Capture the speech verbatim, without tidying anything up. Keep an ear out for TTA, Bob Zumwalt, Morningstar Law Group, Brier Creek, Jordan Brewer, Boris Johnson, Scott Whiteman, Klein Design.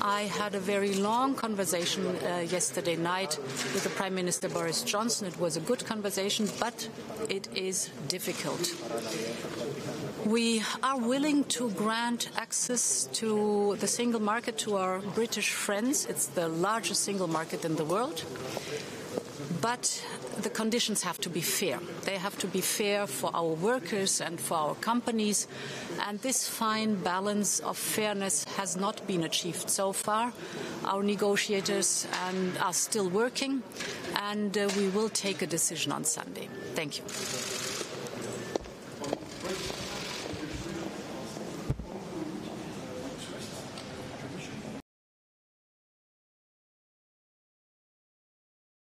I had a very long conversation uh, yesterday night with the Prime Minister Boris Johnson. It was a good conversation, but it is difficult. We are willing to grant access to the single market to our British friends. It's the largest single market in the world. But the conditions have to be fair. They have to be fair for our workers and for our companies. And this fine balance of fairness has not been achieved so far. Our negotiators and are still working, and uh, we will take a decision on Sunday. Thank you.